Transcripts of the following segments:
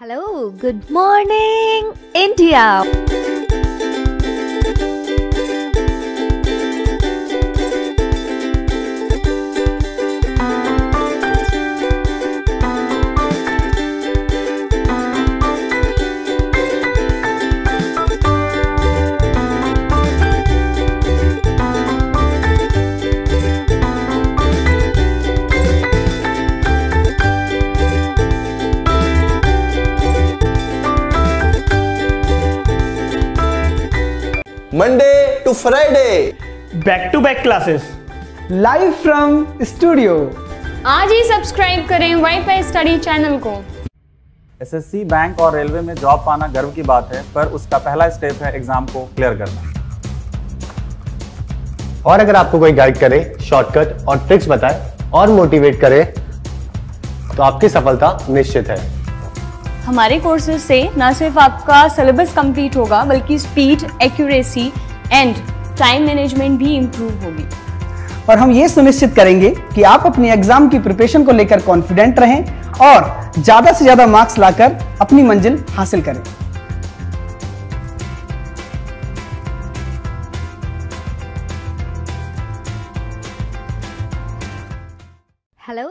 Hello, good morning, India. Monday to Friday, back-to-back classes, live from studio. आज ही subscribe करें WiFi study channel को। SSC, bank और railway में job पाना गर्व की बात है, पर उसका पहला स्टेप है एग्जाम को क्लियर करना। और अगर आपको कोई गाइड करे, शॉर्टकट और ट्रिक्स बताए और मोटिवेट करे तो आपकी सफलता निश्चित है। हमारे कोर्सेज से न सिर्फ आपका सिलेबस कंप्लीट होगा बल्कि speed, accuracy and time management भी इम्प्रूव होगी। और हम ये सुनिश्चित करेंगे कि आप अपने एग्जाम की प्रिपरेशन को लेकर कॉन्फिडेंट रहें और ज्यादा से ज्यादा मार्क्स लाकर अपनी मंजिल हासिल करें। Hello,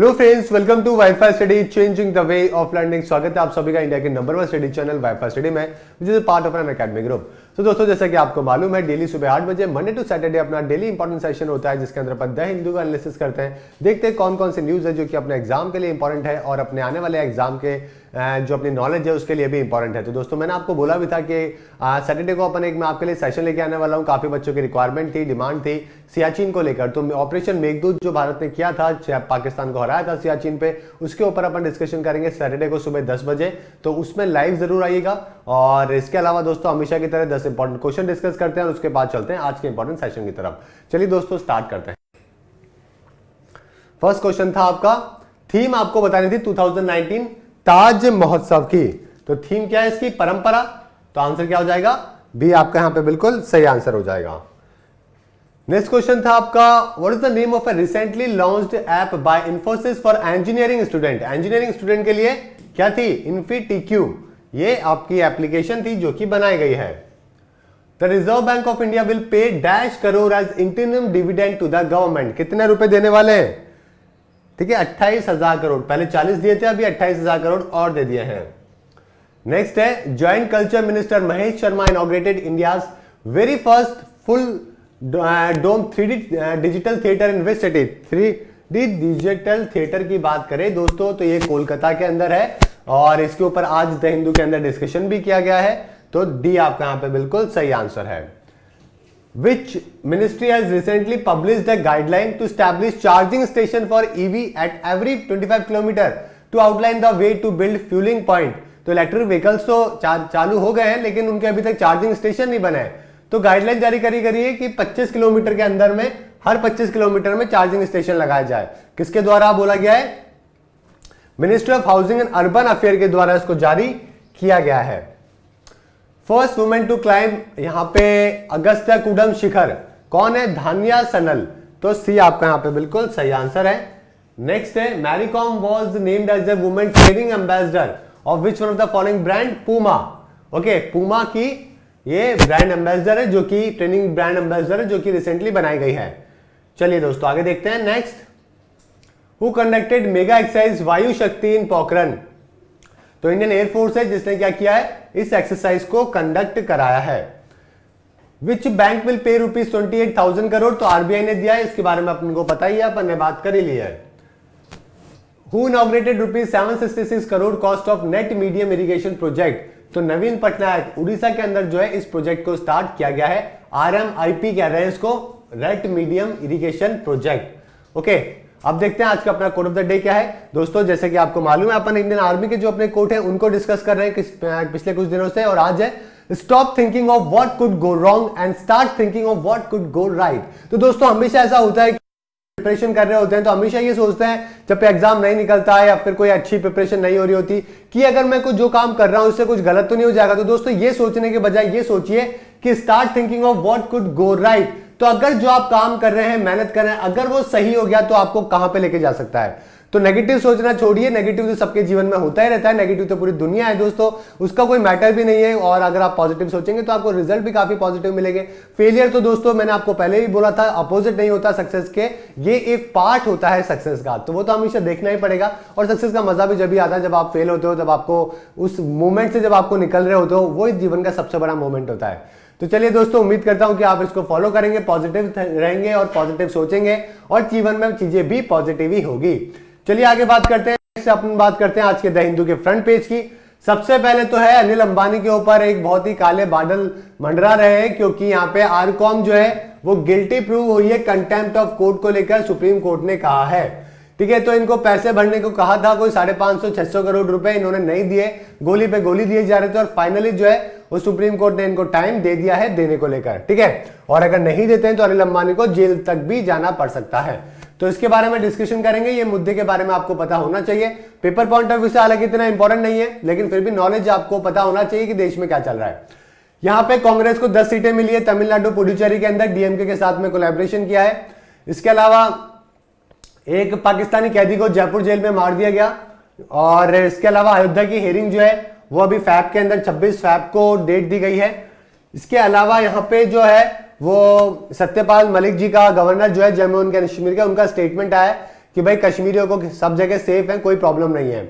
hello friends, welcome to WiFi study changing the way of learning. स्वागत है आप सभी का इंडिया के number 1 study channel WiFi study में, which is part of N academy group. तो दोस्तों, जैसा कि आपको मालूम है, डेली सुबह 8 बजे मंडे टू सैटरडे अपना डेली इंपॉर्टेंट सेशन होता है, जिसके अंदर अपन 10 हिंदू का एनालिसिस करते हैं, देखते हैं कौन कौन से न्यूज है जो कि अपने एग्जाम के लिए इंपॉर्टेंट है और अपने आने वाले एग्जाम के जो अपनी नॉलेज है उसके लिए भी इंपॉर्टेंट है। तो दोस्तों, मैंने आपको बोला भी था कि सैटरडे को अपन एक मैं आपके लिए सेशन लेके आने वाला हूँ। काफी बच्चों की रिक्वायरमेंट थी, डिमांड थी सियाचिन को लेकर। तो ऑपरेशन मेघदूत जो भारत ने किया था, पाकिस्तान को हराया था सियाचिन पे, उसके ऊपर अपन डिस्कशन करेंगे सैटरडे को सुबह 10 बजे। तो उसमें लाइव जरूर आइएगा। और इसके अलावा दोस्तों, हमेशा की तरह 10 इंपॉर्टेंट क्वेश्चन डिस्कस करते हैं और उसके बाद चलते हैं आज के इंपॉर्टेंट सेशन की तरफ। चलिए दोस्तों, स्टार्ट करते हैं। फर्स्ट क्वेश्चन था आपका, थीम आपको बतानी थी 2019 ताज महोत्सव की। तो थीम क्या है इसकी? परंपरा। तो आंसर क्या हो जाएगा? बी आपका यहां पे बिल्कुल सही आंसर हो जाएगा। नेक्स्ट क्वेश्चन था आपका, what is the name of a recently launched app by Infosys for engineering student. Engineering student के लिए क्या थी? InfyTQ ये आपकी एप्लीकेशन थी जो कि बनाई गई है। The Reserve Bank of India will pay $-करोड़ as interim dividend to the government. कितने रुपए देने वाले हैं? ठीक है, 28,000 करोड़। पहले 40 दिए थे, अभी 28,000 करोड़ और दे दिए हैं। नेक्स्ट है, joint culture minister Mahesh Sharma inaugurated India's very first full dome 3D digital theatre in which city. 3D digital theatre की बात करें दोस्तों, तो ये कोलकाता के अंदर है और इसके ऊपर आज द हिंदू के अंदर डिस्कशन भी किया गया है। तो डी आपका यहाँ पे बिल्कुल सही आंसर है। Which ministry has recently published a guideline to establish charging station for EV at every 25 km to outline the way to build fueling point? तो इलेक्ट्रिक व्हीकल्स तो चालू हो गए हैं, लेकिन उनके अभी तक चार्जिंग स्टेशन नहीं बने हैं। तो गाइडलाइन जारी करी गई है कि 25 किलोमीटर के अंदर में, हर 25 किलोमीटर में चार्जिंग स्टेशन लगाया जाए। किसके द्वारा बोला गया है? Ministry of housing and urban affair के द्वारा इसको जारी किया गया है। फर्स्ट वुमेन टू क्लाइंब यहाँ पे अगस्त्या कूडम शिखर कौन है? धान्या सनल। तो सी आपका यहाँ पे बिल्कुल सही आंसर है। नेक्स्ट है, Mary Kom was named as a women training ambassador of which one of the following brand? Puma. Okay, Puma की ये ब्रांड एम्बेसडर है जो कि ट्रेनिंग ब्रांड एम्बेसडर है जो कि रिसेंटली बनाई गई है। चलिए दोस्तों, आगे देखते हैं। Next, who conducted mega exercise Vayu Shakti इन पोखरण? तो इंडियन एयरफोर्स है जिसने क्या किया है, इस एक्सरसाइज को कंडक्ट कराया है। विच बैंक विल पे ₹28,000 करोड़? तो आरबीआई ने दिया है, इसके बारे में अपन को पता ही है, अपन ने बात कर ही ली है। Who inaugurated ₹766 crore cost of net medium irrigation project? तो नवीन पटनायक, उड़ीसा के अंदर जो है इस प्रोजेक्ट को स्टार्ट किया गया है। RMIP कह रहे हैं इसको, net medium irrigation project. Okay, अब देखते हैं आज का अपना कोट ऑफ द डे क्या है। दोस्तों, जैसे कि आपको मालूम है, अपन इंडियन आर्मी के जो अपने कोट है उनको डिस्कस कर रहे हैं पिछले कुछ दिनों से, और आज है stop thinking of what could go wrong and start thinking of what could go right. तो दोस्तों, हमेशा ऐसा होता है प्रिपरेशन कर रहे होते हैं तो हमेशा ये सोचते हैं जब एग्जाम नहीं निकलता है या फिर कोई अच्छी प्रिपरेशन नहीं हो रही होती कि अगर मैं कुछ जो काम कर रहा हूं उससे कुछ गलत तो नहीं हो जाएगा। तो दोस्तों ये सोचने के बजाय ये सोचिए कि start thinking of what could go right. तो अगर जो आप काम कर रहे हैं, मेहनत कर रहे हैं, अगर वो सही हो गया तो आपको कहां पे लेके जा सकता है। तो नेगेटिव सोचना छोड़िए, नेगेटिव तो सबके जीवन में होता ही रहता है, नेगेटिव तो पूरी दुनिया है दोस्तों, उसका कोई मैटर भी नहीं है। और अगर आप पॉजिटिव सोचेंगे तो आपको रिजल्ट भी काफी पॉजिटिव मिलेंगे। फेलियर तो दोस्तों मैंने आपको पहले भी बोला था, अपोजिट नहीं होता सक्सेस के, ये एक पार्ट होता है सक्सेस का, तो वो तो हमेशा देखना ही पड़ेगा। और सक्सेस का मजा भी जब ही आता है जब आप फेल होते हो, जब आपको उस मोमेंट से जब आपको निकल रहे होते हो, वो जीवन का सबसे बड़ा मोमेंट होता है। तो चलिए दोस्तों, उम्मीद करता हूं कि आप इसको फॉलो करेंगे, पॉजिटिव रहेंगे और पॉजिटिव सोचेंगे और जीवन में चीजें भी पॉजिटिव ही होगी। चलिए आगे बात करते हैं, नेक्स्ट अपन बात करते हैं आज के द हिंदू के फ्रंट पेज की। सबसे पहले तो है अनिल अंबानी के ऊपर एक बहुत ही काले बादल मंडरा रहे हैं, क्योंकि यहाँ पे आरकॉम जो है वो गिल्टी प्रूव हुई है कंटेम्प्ट ऑफ कोर्ट को लेकर, सुप्रीम कोर्ट ने कहा है। ठीक है, तो इनको पैसे भरने को कहा था, कोई 550-600 करोड़ रुपए इन्होंने नहीं दिए, गोली पे गोली दिए जा रहे थे, और फाइनली जो है वो सुप्रीम कोर्ट ने इनको टाइम दे दिया है देने को लेकर। ठीक है, और अगर नहीं देते हैं तो अनिल अंबानी को जेल तक भी जाना पड़ सकता है। तो इसके बारे में डिस्कशन करेंगे, ये मुद्दे के बारे में आपको पता होना चाहिए। पेपर पॉइंट ऑफ व्यू से हालांकि इतना इंपॉर्टेंट नहीं है, लेकिन फिर भी नॉलेज आपको पता होना चाहिए कि देश में क्या चल रहा है। यहाँ पे कांग्रेस को 10 सीटें मिली है तमिलनाडु पुडुचेरी के अंदर, डीएमके के साथ में कोलैबोरेशन किया है। इसके अलावा एक पाकिस्तानी कैदी को जयपुर जेल में मार दिया गया, और इसके अलावा अयोध्या की हेयरिंग जो है वो अभी फैब के अंदर 26 फैब को डेट दी गई है। इसके अलावा यहाँ पे जो है वो सत्यपाल मलिक जी का, गवर्नर जो है जम्मू एंड कश्मीर का, उनका स्टेटमेंट आया कि भाई कश्मीरियों को सब जगह सेफ है, कोई प्रॉब्लम नहीं है।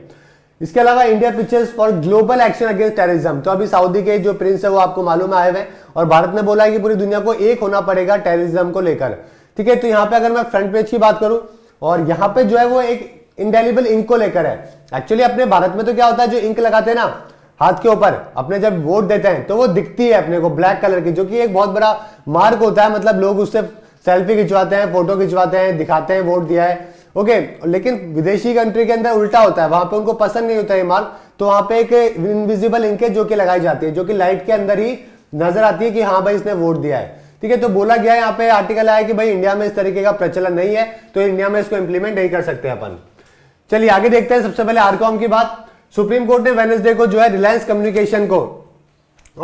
इसके अलावा India pictures for global action against terrorism, तो अभी सऊदी के जो प्रिंस है वो आपको मालूम आए हुए, और भारत ने बोला है कि पूरी दुनिया को एक होना पड़ेगा टेररिज्म को लेकर। ठीक है, तो यहाँ पे अगर मैं फ्रंट पेज की बात करूँ, और यहाँ पे जो है वो एक इंडेलिबल इंक को लेकर है। एक्चुअली अपने भारत में तो क्या होता है, जो इंक लगाते हैं ना हाथ के ऊपर अपने जब वोट देते हैं, तो वो दिखती है अपने को ब्लैक कलर की, जो कि एक बहुत बड़ा मार्क होता है, मतलब लोग उससे सेल्फी खिंचवाते हैं, फोटो खिंचवाते हैं, दिखाते हैं वोट दिया है। ओके, लेकिन विदेशी कंट्री के अंदर उल्टा होता है, वहां पे उनको पसंद नहीं होता ये मार्क, तो वहां पे एक इनविजिबल इंक है जो कि लगाई जाती है, जो कि लाइट के अंदर ही नजर आती है कि हाँ भाई इसने वोट दिया है। ठीक है, तो बोला गया यहाँ पे आर्टिकल आया कि भाई इंडिया में इस तरीके का प्रचलन नहीं है, तो इंडिया में इसको इंप्लीमेंट नहीं कर सकते अपन। चलिए आगे देखते हैं, सबसे पहले आरकॉम की बात। सुप्रीम कोर्ट ने वेडनेसडे को जो है रिलायंस कम्युनिकेशन को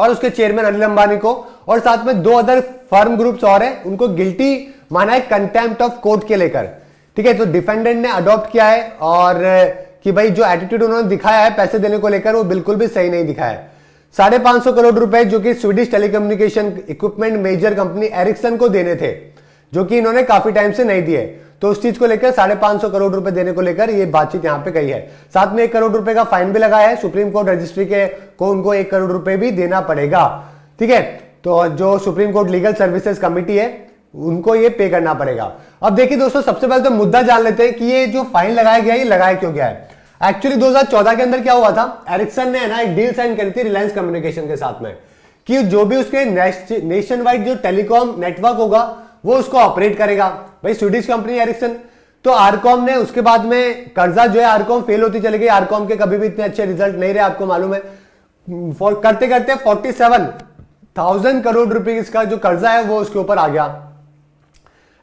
और उसके चेयरमैन अनिल अंबानी को और साथ में 2 अदर फर्म ग्रुप्स और हैं उनको गिल्टी माना है कंटेम्प्ट ऑफ कोर्ट के लेकर। ठीक है, तो डिफेंडेंट ने अडॉप्ट किया है और कि भाई जो एटीट्यूड उन्होंने दिखाया है पैसे देने को लेकर वो बिल्कुल भी सही नहीं दिखाया है। 550 करोड़ रुपए जो कि Swedish telecommunication equipment major company Ericsson को देने थे, जो कि इन्होंने काफी टाइम से नहीं दिए, तो उस चीज को लेकर 550 करोड़ रुपए देने को लेकर ये बातचीत यहाँ पे कही है। साथ में 1 करोड़ रुपए का फाइन भी लगाया है, सुप्रीम कोर्ट रजिस्ट्री के को उनको 1 करोड़ रुपए भी देना पड़ेगा। ठीक है, तो जो supreme court legal services committee है उनको ये पे करना पड़ेगा। अब देखिए दोस्तों, सबसे पहले तो मुद्दा जान लेते हैं कि ये जो फाइन लगाया गया ये लगाया क्यों गया है। एक्चुअली 2014 के अंदर क्या हुआ था, एरिक्सन ने ना एक डील साइन करी थी रिलायंस कम्युनिकेशन के साथ में कि जो भी उसके नेशन वाइड जो टेलीकॉम नेटवर्क होगा वो उसको ऑपरेट करेगा, भाई स्वीडिश कंपनी एरिक्सन। तो आरकॉम ने उसके बाद में कर्जा जो है, आरकॉम फेल होती चली गई, आरकॉम के कभी भी इतने अच्छे रिजल्ट नहीं रहे, आपको मालूम है। करते करते 47,000 करोड़ रुपीज का जो कर्जा है वो उसके ऊपर आ गया,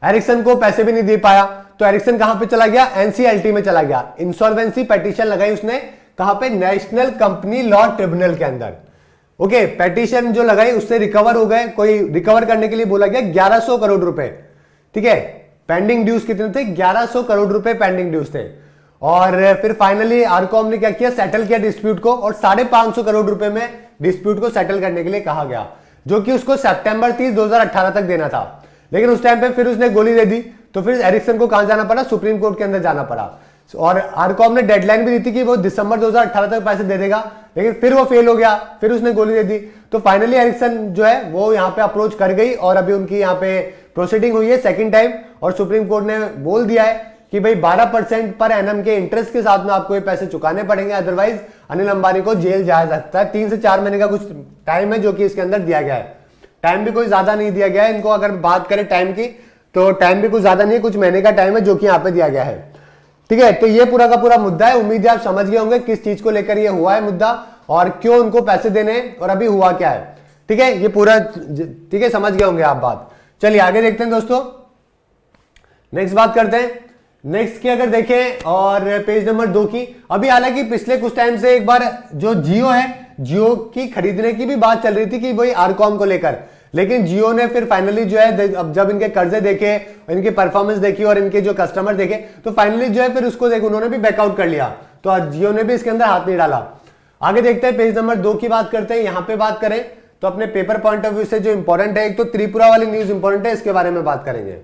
एरिक्सन को पैसे भी नहीं दे पाया। तो एरिक्सन कहां पे चला गया, एनसीएलटी में चला गया, इंसॉल्वेंसी पिटीशन लगाई उसने, कहां पे, नेशनल कंपनी लॉ ट्रिब्यूनल के अंदर। ओके, पिटीशन जो लगाई उससे रिकवर हो गए, कोई रिकवर करने के लिए बोला गया 1100 करोड़ रुपए। ठीक है, पेंडिंग ड्यूज कितने थे, 1100 करोड़ रुपए पेंडिंग ड्यूज थे। और फिर फाइनली आरकॉम ने क्या किया, सेटल किया डिस्प्यूट को, और 550 करोड़ रुपए में डिस्प्यूट को सेटल करने के लिए कहा गया, जो कि उसको सितंबर 30, 2018 तक देना था, लेकिन उस टाइम पे फिर उसने गोली दे दी, तो फिर एरिक्सन को कहां जाना पड़ा, सुप्रीम कोर्ट के अंदर जाना पड़ा। और आरकॉम ने डेडलाइन भी दी थी कि वो दिसंबर 2018 तक पैसे दे देगा, लेकिन फिर वो फेल हो गया, फिर उसने गोली दे दी। तो फाइनली एरिक्सन जो है वो यहाँ पे अप्रोच कर गई, और अभी उनकी यहाँ पे प्रोसीडिंग हुई है सेकेंड टाइम, और सुप्रीम कोर्ट ने बोल दिया है कि भाई 12% पर एनम के इंटरेस्ट के साथ में आपको ये पैसे चुकाने पड़ेंगे, अदरवाइज अनिल अंबानी को जेल जाया जा सकता है। 3 से 4 महीने का कुछ टाइम है जो कि इसके अंदर दिया गया है, टाइम भी कोई ज्यादा नहीं दिया गया है इनको। अगर बात करें टाइम की, तो टाइम भी कुछ ज्यादा नहीं है, कुछ महीने का टाइम है जो कि यहाँ पे दिया गया है। ठीक है, तो ये पूरा का पूरा मुद्दा है। उम्मीद है आप समझ गए होंगे किस चीज को लेकर ये हुआ है मुद्दा, और क्यों उनको पैसे देने हैं, और अभी हुआ क्या है। ठीक है, ये पूरा, ठीक है, समझ गए होंगे आप बात। चलिए आगे देखते हैं दोस्तों, नेक्स्ट बात करते हैं नेक्स्ट की अगर देखें और पेज नंबर 2 की। अभी हालांकि पिछले कुछ टाइम से एक बार जो जियो है, जियो की खरीदने की भी बात चल रही थी कि वही आरकॉम को लेकर, लेकिन जियो ने फिर फाइनली जो है, अब जब इनके कर्जे देखे, इनकी परफॉर्मेंस देखी और इनके जो कस्टमर देखे, तो फाइनली जो है फिर उसको देख उन्होंने भी बैकआउट कर लिया, तो जियो ने भी इसके अंदर हाथ नहीं डाला। आगे देखते हैं पेज नंबर 2 की बात करते हैं। यहाँ पे बात करें तो अपने पेपर पॉइंट ऑफ व्यू से जो इंपॉर्टेंट है, एक तो त्रिपुरा वाली न्यूज इंपॉर्टेंट है, इसके बारे में बात करेंगे।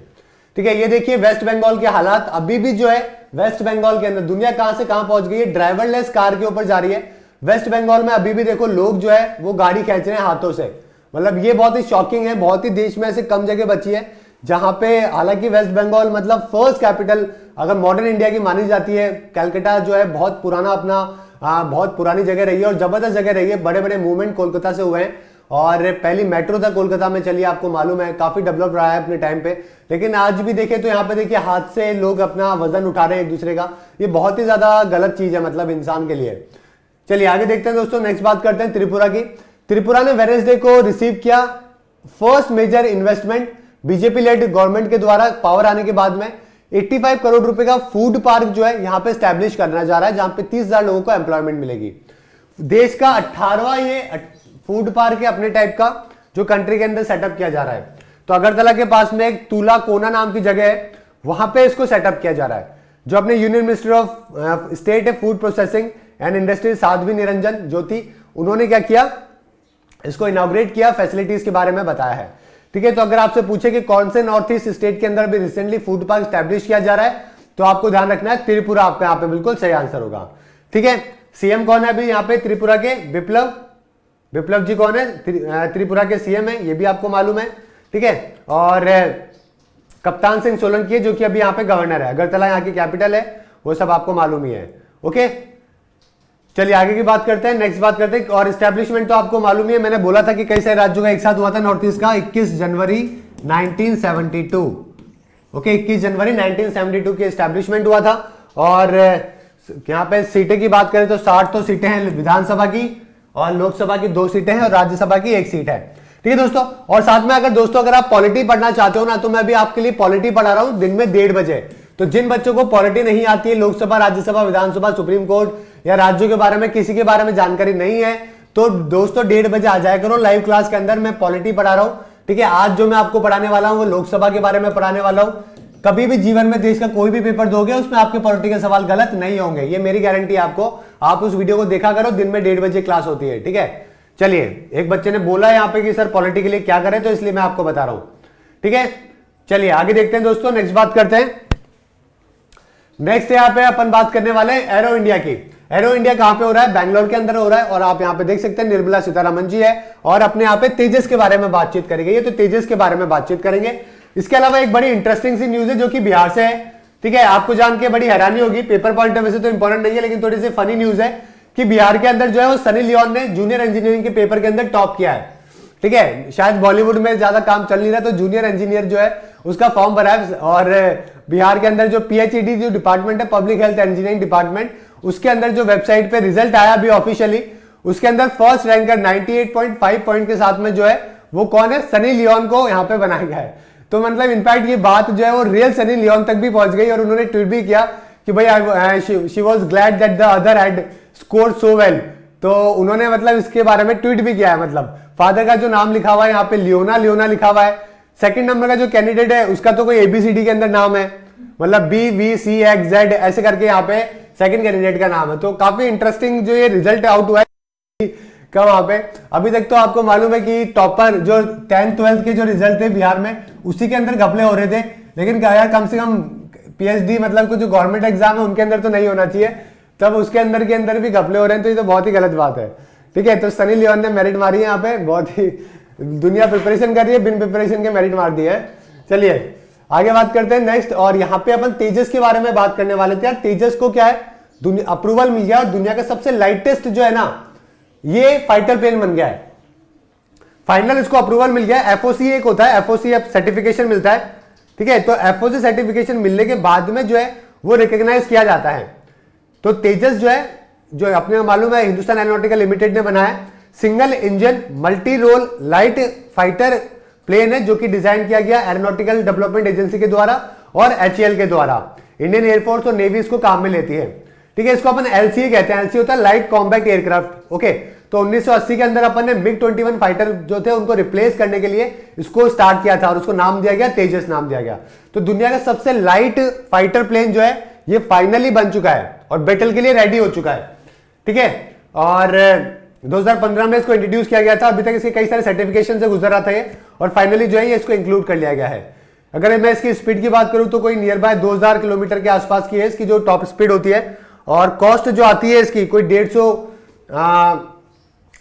ठीक है, ये देखिए वेस्ट बंगाल के हालात अभी भी जो है, वेस्ट बंगाल के अंदर दुनिया कहां से कहां पहुंच गई है, ड्राइवरलेस कार के ऊपर जा रही है। वेस्ट बंगाल में अभी भी देखो लोग जो है वो गाड़ी खींच रहे हैं हाथों से, मतलब ये बहुत ही शॉकिंग है, बहुत ही देश में ऐसे कम जगह बची है जहां पे, हालांकि वेस्ट बंगाल मतलब फर्स्ट कैपिटल अगर मॉडर्न इंडिया की मानी जाती है, कलकत्ता जो है बहुत पुराना अपना बहुत पुरानी जगह रही है और जबरदस्त जगह रही है। बड़े बड़े मूवमेंट कोलकाता से हुए हैं और पहली मेट्रो था कोलकाता में, चलिए आपको मालूम है काफी डेवलप रहा है अपने टाइम पे, लेकिन आज भी देखें तो यहाँ पे देखिए हाथ से लोग अपना वजन उठा रहे हैं एक दूसरे का, ये बहुत ही ज्यादा गलत चीज है मतलब इंसान के लिए। चलिए आगे देखते हैं दोस्तों, नेक्स्ट बात करते हैं त्रिपुरा की। त्रिपुरा ने वेडनेसडे को रिसीव किया first major investment BJP led government के द्वारा पावर आने के बाद में। 85 करोड़ रुपए का फूड पार्क जो है यहाँ पे स्टैब्लिश करना जा रहा है, जहां पे 30,000 लोगों को एम्प्लॉयमेंट मिलेगी। देश का 18वां ये फूड पार्क है अपने टाइप का जो कंट्री के अंदर सेटअप किया जा रहा है। तो अगरतला के पास में एक तुला कोना नाम की जगह है, वहां पे इसको सेटअप किया जा रहा है। जो अपने यूनियन मिनिस्टर ऑफ स्टेट है food processing and industry Sadhvi Niranjan Jyoti, उन्होंने क्या किया, इसको इनॉग्रेट किया, फैसिलिटीज के बारे में बताया है। ठीक है, तो अगर आपसे पूछे कि कौन से नॉर्थ ईस्ट स्टेट के अंदर भी रिसेंटली फूड पार्क स्टैब्लिश किया जा रहा है, तो आपको ध्यान रखना है त्रिपुरा आपका यहाँ पे बिल्कुल सही आंसर होगा। ठीक है, सीएम कौन है अभी यहाँ पे त्रिपुरा के, विप्लव जी कौन है, त्रिपुरा के सीएम है, ये भी आपको मालूम है। ठीक है, और कप्तान सिंह सोलंकी है जो कि अभी यहाँ पे गवर्नर है, अगरतला यहाँ की कैपिटल है, वो सब आपको मालूम ही है। ओके, चलिए आगे की बात करते हैं, नेक्स्ट बात करते हैं। और एस्टेब्लिशमेंट तो आपको मालूम ही है, मैंने बोला था कि कई सारे राज्यों का एक साथ हुआ था नॉर्थ ईस्ट का 21 जनवरी 1972। ओके, 21 जनवरी 1972 की एस्टेब्लिशमेंट हुआ था। और यहाँ पे सीटें की बात करें तो 60 तो सीटें हैं विधानसभा की, और लोकसभा की 2 सीटें हैं और राज्यसभा की 1 सीट है। ठीक है दोस्तों, और साथ में अगर दोस्तों अगर आप पॉलिटी पढ़ना चाहते हो ना, तो मैं अभी आपके लिए पॉलिटी पढ़ा रहा हूं दिन में 1:30 बजे। तो जिन बच्चों को पॉलिटी नहीं आती है, लोकसभा, राज्यसभा, विधानसभा, सुप्रीम कोर्ट या राज्यों के बारे में किसी के बारे में जानकारी नहीं है, तो दोस्तों 1:30 बजे आ जाया करो लाइव क्लास के अंदर, मैं पॉलिटी पढ़ा रहा हूँ। ठीक है, आज जो मैं आपको पढ़ाने वाला हूँ वो लोकसभा के बारे में पढ़ाने वाला हूँ। कभी भी जीवन में देश का कोई भी पेपर दोगे उसमें आपके पॉलिटिकल सवाल गलत नहीं होंगे, ये मेरी गारंटी है आपको। आप उस वीडियो को देखा करो, दिन में 1:30 बजे क्लास होती है। ठीक है, चलिए एक बच्चे ने बोला यहाँ पे कि सर पॉलिटी के लिए क्या करें, तो इसलिए मैं आपको बता रहा हूं। ठीक है, चलिए आगे देखते हैं दोस्तों, नेक्स्ट बात करते हैं। नेक्स्ट यहाँ पे अपन बात करने वाले हैं एरो इंडिया की। एरो इंडिया कहाँ पे हो रहा है, बैंगलोर के अंदर हो रहा है, और आप यहाँ पे देख सकते हैं निर्मला सीतारामन जी है, और अपने यहाँ पे तेजस के बारे में बातचीत करेंगे, ये तो तेजस के बारे में बातचीत करेंगे। इसके अलावा एक बड़ी इंटरेस्टिंग सी न्यूज है जो कि बिहार से है। ठीक है, आपको जान के बड़ी हैरानी होगी, पेपर पॉइंट ऑफ व्यू से तो इंपॉर्टेंट नहीं है, लेकिन थोड़ी सी फनी न्यूज है कि बिहार के अंदर जो है वो सनी लियोन ने जूनियर इंजीनियरिंग के पेपर के अंदर टॉप किया है। ठीक है, शायद बॉलीवुड में ज्यादा काम चल नहीं रहा, तो जूनियर इंजीनियर जो है उसका फॉर्म भरा है, और बिहार के अंदर जो PHED जो डिपार्टमेंट है, पब्लिक हेल्थ इंजीनियरिंग डिपार्टमेंट, उसके अंदर जो वेबसाइट पे रिजल्ट आया अभी ऑफिशियली, उसके अंदर फर्स्ट रैंकर 98.5 पॉइंट के साथ में जो है वो कौन है, सनी लियोन को यहाँ पे बनाया गया है। तो मतलब इनफैक्ट ये बात जो है वो रियल सनी लियोन तक भी पहुंच गई, और उन्होंने ट्वीट भी किया कि भाई she was glad that the other had score so well. तो उन्होंने मतलब इसके बारे में ट्वीट भी किया है, मतलब फादर का जो नाम लिखा हुआ है यहाँ पे लियोना लिखा हुआ है, सेकंड नंबर का जो कैंडिडेट है उसका तो कोई ABCD के अंदर नाम है, मतलब BVCXZ ऐसे करके यहाँ पे सेकंड कैंडिडेट का नाम है। तो काफी इंटरेस्टिंग जो ये रिजल्ट आउट हुआ है कब वहां पे। अभी तक तो आपको मालूम है कि टॉपर जो 10th 12th के जो रिजल्ट थे बिहार में उसी के अंदर घपले हो रहे थे, लेकिन यार कम से कम PhD मतलब जो गवर्नमेंट एग्जाम है उनके अंदर तो नहीं होना चाहिए, तब उसके अंदर के अंदर भी घपले हो रहे हैं, तो ये तो बहुत ही गलत बात है। ठीक है, तो सनी लियोन ने मेरिट मारी है यहाँ पे, बहुत ही दुनिया प्रिपरेशन कर रही है, बिन प्रिपरेशन के मेरिट मार दिया है। चलिए आगे बात करते हैं नेक्स्ट, और यहाँ पे अपन तेजस के बारे में बात करने वाले थे। यार तेजस को क्या है, अप्रूवल मिल गया, और दुनिया का सबसे लाइटेस्ट जो है ना ये फाइटर प्लेन बन गया है, फाइनल इसको अप्रूवल मिल गया। FOC एक होता है, FOC सर्टिफिकेशन मिलता है। ठीक है, तो FOC सर्टिफिकेशन मिलने के बाद में जो है वो रिकॉग्नाइज किया जाता है। तो तेजस जो है, जो अपने मालूम है हिंदुस्तान एरोनॉटिकल लिमिटेड ने बनाया, single engine multi role light fighter plane है, जो कि डिजाइन किया गया एरोनॉटिकल डेवलपमेंट एजेंसी के द्वारा, और HAL के द्वारा इंडियन एयरफोर्स और नेवी इसको काम में लेती है। ठीक है, इसको अपन LCA कहते हैं। LCA होता है लाइट कॉम्बैक्ट एयरक्राफ्ट। ओके, तो 1980 के अंदर अपन ने MiG-21 फाइटर जो थे उनको रिप्लेस करने के लिए इसको स्टार्ट किया था और उसको नाम दिया गया तेजस नाम दिया गया। तो दुनिया का सबसे लाइट फाइटर प्लेन जो है ये फाइनली बन चुका है और बैटल के लिए रेडी हो चुका है। ठीक है, और 2015 में इसको इंट्रोड्यूस किया गया था। अभी तक इसके कई सारे सर्टिफिकेशन से गुजर रहा था ये और फाइनली जो है ये इसको इंक्लूड कर लिया गया है। अगर मैं इसकी स्पीड की बात करूं तो कोई नियर बाय 2000 किलोमीटर के आसपास की है इसकी जो टॉप स्पीड होती है, और कॉस्ट जो आती है इसकी कोई 150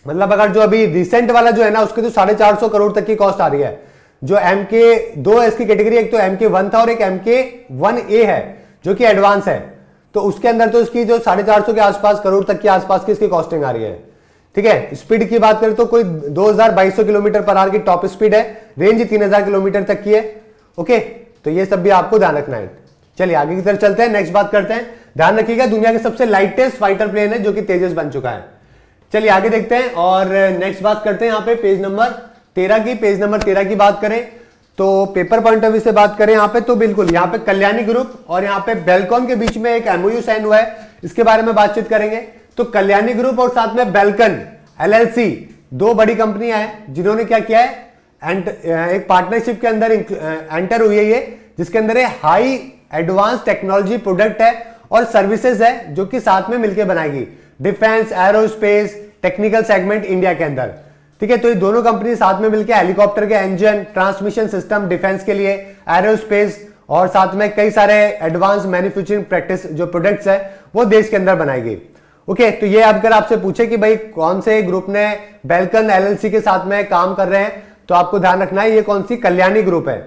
मतलब अगर जो अभी रिसेंट वाला जो है ना उसके तो 450 करोड़ तक की कॉस्ट आ रही है। जो MK-2 है इसकी कैटेगरी, एक तो MK-1 था और एक MK-1A है जो कि एडवांस है, तो उसके अंदर तो इसकी जो 450 के आसपास करोड़ तक के आसपास की इसकी कॉस्टिंग आ रही है। ठीक है, स्पीड की बात करें तो कोई 2200 किलोमीटर पर आवर की टॉप स्पीड है, रेंज 3000 किलोमीटर तक की है। ओके, तो ये सब भी आपको ध्यान रखना है। चलिए आगे की तरफ चलते हैं, नेक्स्ट बात करते हैं। ध्यान रखिएगा दुनिया के सबसे लाइटेस्ट फाइटर प्लेन है जो कि तेजस बन चुका है। चलिए आगे देखते हैं और नेक्स्ट बात करते हैं यहाँ पे पेज नंबर 13 की। पेज नंबर 13 की बात करें तो पेपर पॉइंट ऑफ व्यू से बात करें यहाँ पे तो बिल्कुल यहाँ पे कल्याणी ग्रुप और यहाँ पे बेलकॉन के बीच में एक MOU साइन हुआ है, इसके बारे में बातचीत करेंगे। तो कल्याणी ग्रुप और साथ में बेलकॉन LLC दो बड़ी कंपनियां हैं जिन्होंने क्या किया है एक पार्टनरशिप के अंदर एंटर हुई है ये, जिसके अंदर हाई एडवांस टेक्नोलॉजी प्रोडक्ट है और सर्विसेज है जो कि साथ में मिलकर बनाएगी defence aerospace technical segment India के अंदर। ठीक है, तो ये दोनों कंपनी साथ में मिलकर हेलीकॉप्टर के इंजन ट्रांसमिशन सिस्टम डिफेंस के लिए एरोस्पेस और साथ में कई सारे एडवांस मैन्युफैक्चरिंग प्रैक्टिस जो प्रोडक्ट्स है वो देश के अंदर बनाएगी। ओके, तो ये अगर आपसे पूछे कि भाई कौन से ग्रुप ने बेलकॉन LLC के साथ में काम कर रहे हैं तो आपको ध्यान रखना है ये कौन सी कल्याणी ग्रुप है।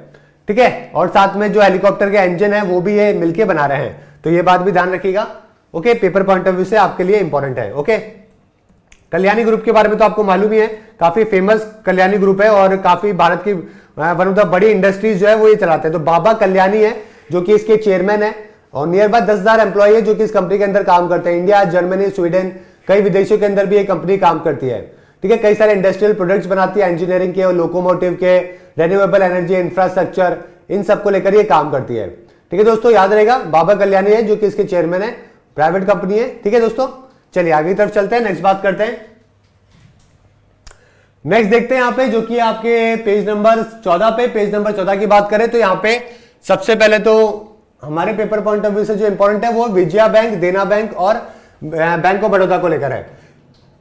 ठीक है, और साथ में जो हेलीकॉप्टर के इंजन है वो भी ये मिलके बना रहे हैं, तो ये बात भी ध्यान रखिएगा। Okay, paper point of view से आपके लिए इंपॉर्टेंट है। ओके, कल्याणी ग्रुप के बारे में तो आपको मालूम ही है, काफी फेमस कल्याणी ग्रुप है और काफी भारत की वन ऑफ द बड़ी इंडस्ट्रीज जो है वो ये चलाते हैं। तो बाबा कल्याणी है जो कि इसके चेयरमैन है और नियर बाय 10,000 एम्प्लॉय है जो कि इस कंपनी के अंदर काम करते हैं। इंडिया, जर्मनी, स्वीडन, कई विदेशों के अंदर भी ये कंपनी काम करती है। ठीक है, कई सारे इंडस्ट्रियल प्रोडक्ट्स बनाती है, इंजीनियरिंग के और लोकोमोटिव के, रिन्यूएबल एनर्जी, इंफ्रास्ट्रक्चर, इन सबको लेकर ये काम करती है। ठीक है दोस्तों, याद रहेगा बाबा कल्याणी है जो कि इसके चेयरमैन है, प्राइवेट कंपनी है। ठीक है दोस्तों, चलिए आगे की तरफ चलते हैं, नेक्स्ट बात करते हैं। नेक्स्ट देखते हैं यहाँ पे जो कि आपके पेज नंबर 14 पे। पेज नंबर 14 की बात करें तो यहाँ पे सबसे पहले तो हमारे पेपर पॉइंट ऑफ व्यू से जो इंपॉर्टेंट है वो विजया बैंक, देना बैंक और बैंक ऑफ बड़ौदा को लेकर है।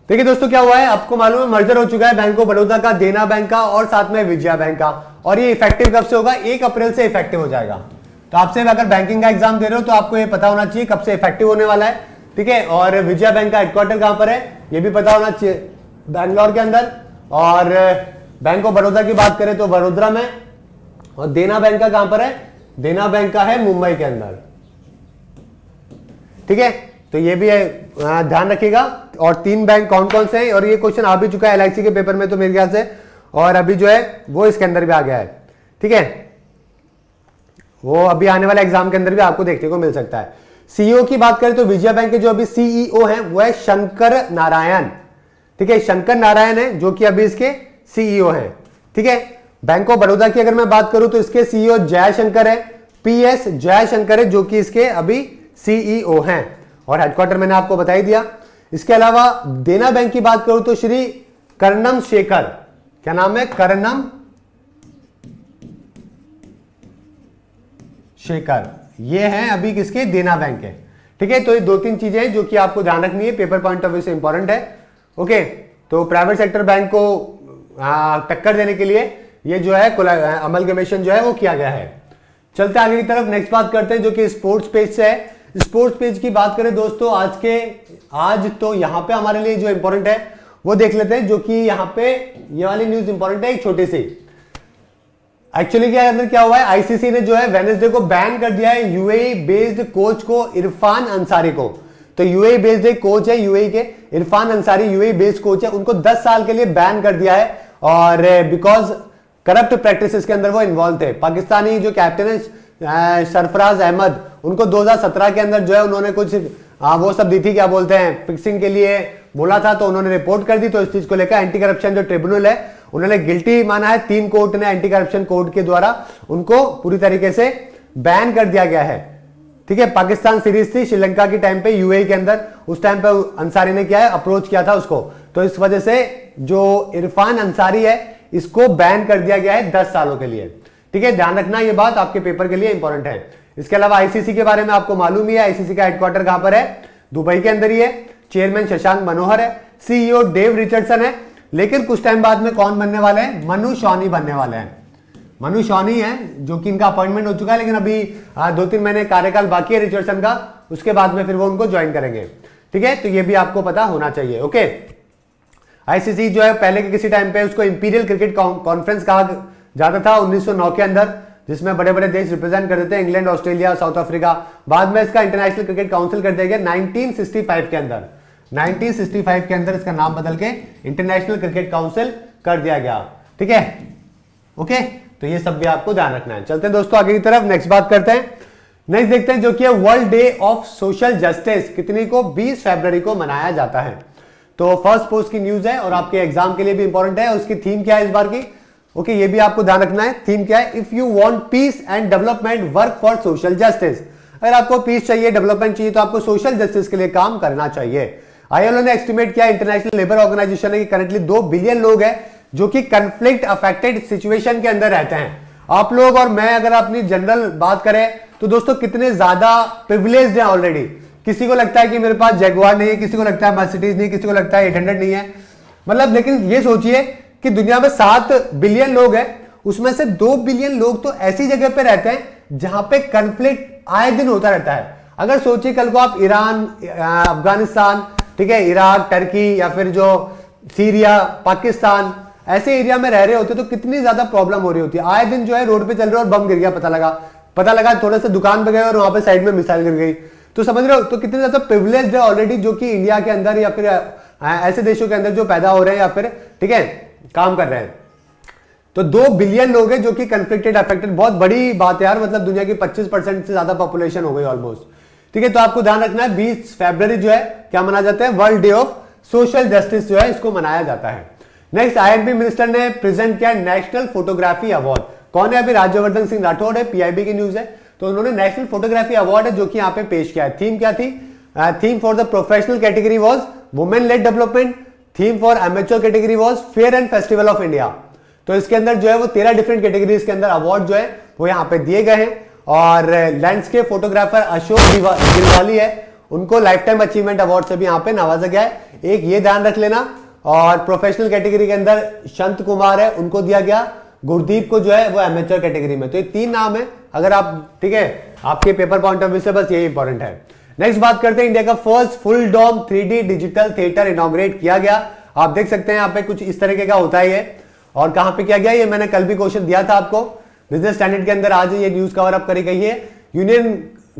देखिए दोस्तों क्या हुआ है, आपको मालूम है मर्जर हो चुका है बैंक ऑफ बड़ौदा का, देना बैंक का और साथ में विजया बैंक का, और ये इफेक्टिव कब से होगा, 1 अप्रैल से इफेक्टिव हो जाएगा। तो आपसे अगर बैंकिंग का एग्जाम दे रहे हो तो आपको ये पता होना चाहिए कब से इफेक्टिव होने वाला है। ठीक है, और विजया बैंक का हेडक्वार्टर कहां पर है ये भी पता होना चाहिए, बैंगलोर के अंदर। और बैंक ऑफ बड़ौदा की बात करें तो वडोदरा में, और देना बैंक का कहां पर है, देना बैंक का है मुंबई के अंदर। ठीक है, तो ये भी ध्यान रखिएगा। और 3 बैंक कौन कौन से हैं, और ये क्वेश्चन आ भी चुका है LIC के पेपर में तो मेरे ख्याल से, और अभी जो है वो इसके अंदर भी आ गया है। ठीक है, वो अभी आने वाले एग्जाम के अंदर भी आपको देखने को मिल सकता है। CEO की बात करें तो विजया बैंक के जो अभी CEO हैं वो है शंकर नारायण। ठीक है, शंकर नारायण है जो कि अभी इसके CEO हैं। ठीक है, बैंक ऑफ बड़ौदा की अगर मैं बात करूं तो इसके CEO जयशंकर है, PS जयशंकर है जो कि इसके अभी CEO हैं, और हेडक्वार्टर मैंने आपको बता ही दिया। इसके अलावा देना बैंक की बात करूं तो श्री कर्णम शेखर, क्या नाम है, कर्णम शेखर, ये हैं अभी किसके, देना बैंक है। ठीक है, तो ये 2-3 चीजें हैं जो कि आपको ध्यान रखनी है, पेपर पॉइंट ऑफ व्यू से इंपॉर्टेंट है। ओके, तो प्राइवेट सेक्टर बैंक को टक्कर देने के लिए ये जो है अमलगमेशन जो है वो किया गया है। चलते आगे की तरफ, नेक्स्ट बात करते हैं जो कि स्पोर्ट्स पेज से है। स्पोर्ट्स पेज की बात करें दोस्तों आज तो यहाँ पे हमारे लिए जो इंपॉर्टेंट है वो देख लेते हैं, जो कि यहाँ पे ये वाली न्यूज इंपॉर्टेंट है, एक छोटी सी। एक्चुअली क्या अंदर क्या हुआ है, ICC ने जो है वेडनेसडे को बैन कर दिया है UAE बेस्ड कोच को, इरफान अंसारी को। तो UAE बेस्ड एक कोच है UAE के, Irfan Ansari UAE based coach है, उनको 10 साल के लिए बैन कर दिया है, और बिकॉज करप्ट प्रैक्टिस के अंदर वो इन्वॉल्व थे। पाकिस्तानी जो कैप्टन है सरफराज अहमद, उनको 2017 के अंदर जो है उन्होंने कुछ वो सब दी थी, क्या बोलते हैं, फिक्सिंग के लिए बोला था, तो उन्होंने रिपोर्ट कर दी। तो इस चीज को लेकर एंटी करप्शन जो ट्रिब्यूनल है उन्होंने गिल्टी माना है, 3 कोर्ट ने एंटी करप्शन कोर्ट के द्वारा उनको पूरी तरीके से बैन कर दिया गया है। ठीक है, पाकिस्तान सीरीज थी श्रीलंका की टाइम पे यूएई के अंदर, उस टाइम पे अंसारी ने क्या है अप्रोच किया था उसको, तो इस वजह से जो इरफान अंसारी है इसको बैन कर दिया गया है 10 सालों के लिए। ठीक है, ध्यान रखना ये बात आपके पेपर के लिए इंपॉर्टेंट है। इसके अलावा आईसीसी के बारे में आपको मालूम ही है, आईसीसी का हेडक्वार्टर कहां पर है, दुबई के अंदर ही है। चेयरमैन शशांक मनोहर है, सीईओ डेव रिचर्डसन है, लेकिन कुछ टाइम बाद में कौन बनने वाले हैं, मनु सोनी बनने वाले हैं। मनु सोनी है जो कि इनका अपॉइंटमेंट हो चुका है, लेकिन अभी 2-3 महीने कार्यकाल बाकी है रिचर्डसन का, उसके बाद में फिर वो उनको ज्वाइन करेंगे। ठीक है, तो ये भी आपको पता होना चाहिए। ओके, आईसीसी जो है पहले के किसी टाइम पे उसको इंपीरियल क्रिकेट कॉन्फ्रेंस कहा जाता था 1909 के अंदर, जिसमें बड़े बड़े देश रिप्रेजेंट करते थे, इंग्लैंड, ऑस्ट्रेलिया, साउथ अफ्रीका। बाद में इसका इंटरनेशनल क्रिकेट काउंसिल कर दिया गया 1965 के अंदर, 1965 के अंदर इसका नाम बदल के इंटरनेशनल क्रिकेट काउंसिल कर दिया गया। ठीक है, ओके, तो ये सब भी आपको ध्यान रखना है। चलते हैं दोस्तों आगे की तरफ, नेक्स्ट बात करते हैं, नेक्स्ट देखते हैं जो कि world day of social justice, कितनी को 20 फरवरी को मनाया जाता है। तो फर्स्ट पोस्ट की न्यूज है और आपके एग्जाम के लिए भी इंपॉर्टेंट है, और उसकी थीम क्या है इस बार की, ओके, ये भी आपको ध्यान रखना है। थीम क्या है, if you want peace and development work for social justice. अगर आपको पीस चाहिए, डेवलपमेंट चाहिए, तो आपको सोशल जस्टिस के लिए काम करना चाहिए। आईएलओ ने एस्टिमेट किया, इंटरनेशनल लेबर ऑर्गेनाइजेशन है, कि करंटली 2 बिलियन लोग हैं जो कि कंफ्लिक्ट अफेक्टेड सिचुएशन के अंदर रहते हैं। आप लोग और मैं अगर अपनी जनरल बात करें तो दोस्तों कितने ज्यादा प्रिविलेज्ड हैं ऑलरेडी। किसी को लगता है कि मेरे पास जैगुआर नहीं है, किसी को लगता है मर्सिडीज नहीं, किसी को लगता है 800 नहीं है, मतलब। लेकिन ये सोचिए कि दुनिया में 7 बिलियन लोग हैं, उसमें से 2 बिलियन लोग तो ऐसी जगह पे रहते हैं जहां पे कंफ्लिक्ट आए दिन होता रहता है। अगर सोचिए कल को आप ईरान, अफगानिस्तान, ठीक है, इराक, टर्की या फिर जो सीरिया, पाकिस्तान, ऐसे एरिया में रह रहे होते तो कितनी ज्यादा प्रॉब्लम हो रही होती है। आए दिन जो है रोड पे चल रहे हो और बम गिर गया, पता लगा थोड़ा सा दुकान पे गए और वहां पे साइड में मिसाइल गिर गई, तो समझ रहे हो तो कितने ज्यादा प्रिविलेज्ड है ऑलरेडी जो कि इंडिया के अंदर या फिर ऐसे देशों के अंदर जो पैदा हो रहे हैं या फिर ठीक है काम कर रहे हैं। तो 2 बिलियन लोग हैं जो कि कंफ्लिक्टेड अफेक्टेड, बहुत बड़ी बात है यार, मतलब दुनिया की 25% से ज्यादा पॉपुलेशन हो गई ऑलमोस्ट। ठीक है, तो आपको ध्यान रखना है 20 फरवरी जो है क्या मनाया जाता है, world day of social justice जो है इसको मनाया जाता है। नेक्स्ट, आईएमपी मिनिस्टर ने प्रेजेंट किया नेशनल फोटोग्राफी अवार्ड। कौन है अभी, राज्यवर्धन सिंह राठौड़ है, पीआईबी की न्यूज है। तो उन्होंने नेशनल फोटोग्राफी अवार्ड है जो कि यहाँ पे पेश किया है। थीम क्या थी, theme for the professional category was women led development, theme for amateur category was fair and festival of India. तो इसके अंदर जो है वो 13 डिफरेंट कैटेगरीज के अंदर अवार्ड जो है वो यहाँ पे दिए गए हैं। और लैंडस्केप फोटोग्राफर अशोक गिलवाली है, उनको लाइफ टाइम अचीवमेंट अवार्ड से भी यहाँ पे नवाजा गया है, एक ये ध्यान रख लेना। और प्रोफेशनल कैटेगरी के अंदर शंत कुमार है, उनको दिया गया, गुरदीप को जो है वो एमेचर कैटेगरी में। तो ये 3 नाम है अगर आप, ठीक है, आपके पेपर पॉइंट ऑफ व्यू से बस यही इंपॉर्टेंट है। नेक्स्ट बात करते हैं, इंडिया का first full dome 3D digital theatre inaugurate किया गया। आप देख सकते हैं यहाँ पे कुछ इस तरीके का होता ही है। और कहाँ पे किया गया, ये मैंने कल भी क्वेश्चन दिया था आपको, बिजनेस स्टैंडर्ड के अंदर आज ये न्यूज कवर अप करी गई है। यूनियन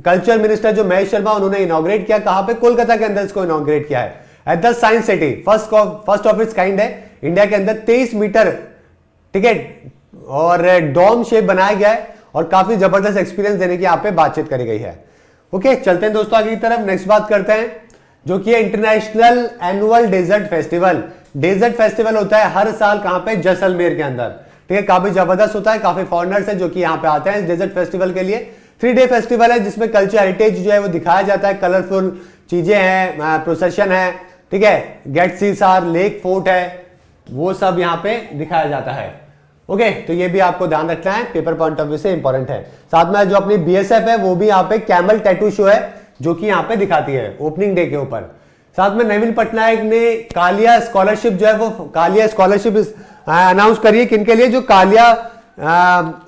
कल्चर मिनिस्टर जो महेश शर्मा, उन्होंने इनॉग्रेट किया, कहाँ पे, कोलकाता के अंदर इसको इनॉग्रेट किया है, at the science city, first of its kind है इंडिया के अंदर। 23 मीटर, ठीक है, और डॉम शेप बनाया गया है और काफी जबरदस्त एक्सपीरियंस देने की यहाँ पे बातचीत करी गई है। ओके, चलते हैं दोस्तों आगे की तरफ, नेक्स्ट बात करते हैं जो कि international annual desert festival. Desert festival होता है हर साल कहाँ पे, जैसलमेर के अंदर, ठीक है, काफी जबरदस्त होता है, काफी फॉरनर्स है जो कि यहाँ पे आते हैं डेजर्ट फेस्टिवल के लिए। 3 डे फेस्टिवल है जिसमें कल्चर हेरिटेज जो है वो दिखाया जाता है, कलरफुल चीजें हैं, प्रोसेशन है, ठीक है, gate cis are, lake fort है, वो सब यहाँ पे दिखाया जाता है। ओके, तो ये भी आपको ध्यान रखना है, पेपर पॉइंट ऑफ व्यू से इंपॉर्टेंट है। साथ में जो अपनी बीएसएफ है वो भी यहाँ पे कैमल टैटू शो है जो कि यहाँ पे दिखाती है ओपनिंग डे के ऊपर। साथ में नवीन पटनायक ने कालिया स्कॉलरशिप जो है वो, कालिया स्कॉलरशिप अनाउंस करिए किनके लिए, जो कालिया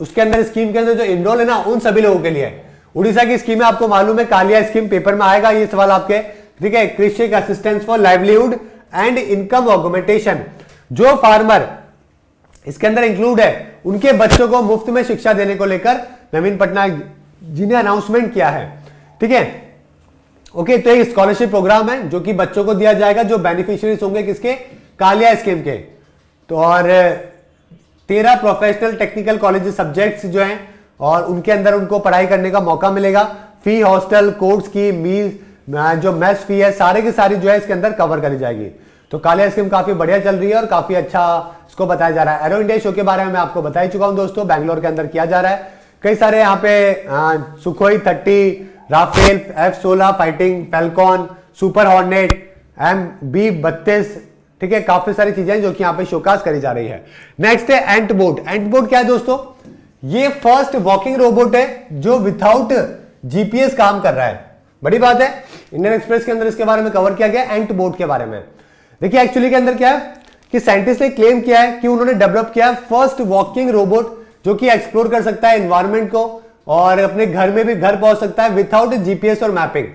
उसके अंदर स्कीम के अंदर जो इनरोल है ना उन सभी लोगों के लिए। उड़ीसा की स्कीम है, आपको मालूम है कालिया स्कीम, पेपर में आएगा ये सवाल आपके, ठीक है। Krushak assistance for livelihood and income augmentation, जो फार्मर इसके अंदर इंक्लूड है उनके बच्चों को मुफ्त में शिक्षा देने को लेकर नवीन पटनायक जी ने अनाउंसमेंट किया है, ठीक है, ओके। तो एक स्कॉलरशिप प्रोग्राम है जो कि बच्चों को दिया जाएगा जो बेनिफिशियरीज होंगे किसके, कालिया स्कीम के। तो और 13 प्रोफेशनल टेक्निकल कॉलेज सब्जेक्ट्स जो हैं और उनके अंदर उनको पढ़ाई करने का मौका मिलेगा। फी, हॉस्टल, कोर्स की मील, जो मैथ्स फी है, सारे की सारी जो है इसके अंदर कवर करी जाएगी। तो कालिया स्कीम काफी बढ़िया चल रही है और काफी अच्छा इसको बताया जा रहा है। एरो इंडिया शो के बारे में मैं आपको बता ही चुका हूं दोस्तों, बैंगलोर के अंदर किया जा रहा है। कई सारे यहाँ पे Sukhoi 30, Rafale, F-16 fighting falcon, super hornet, MB-32, ठीक है, काफी सारी चीजें जो कि यहाँ पे शोकास करी जा रही है। नेक्स्ट है एंटबोट। एंटबोट क्या है दोस्तों? ये फर्स्ट वॉकिंग रोबोट है जो विथआउट जीपीएस काम कर रहा है। बड़ी बात है, इंडियन एक्सप्रेस के अंदर इसके बारे में कवर किया गया एंटबोट के बारे में। देखिए एक्चुअली के अंदर क्या है कि साइंटिस्ट ने क्लेम किया है कि उन्होंने डेवलप किया फर्स्ट वॉकिंग रोबोट जो कि एक्सप्लोर कर सकता है एनवायरमेंट को और अपने घर में भी घर पहुंच सकता है विथआउट जीपीएस और मैपिंग।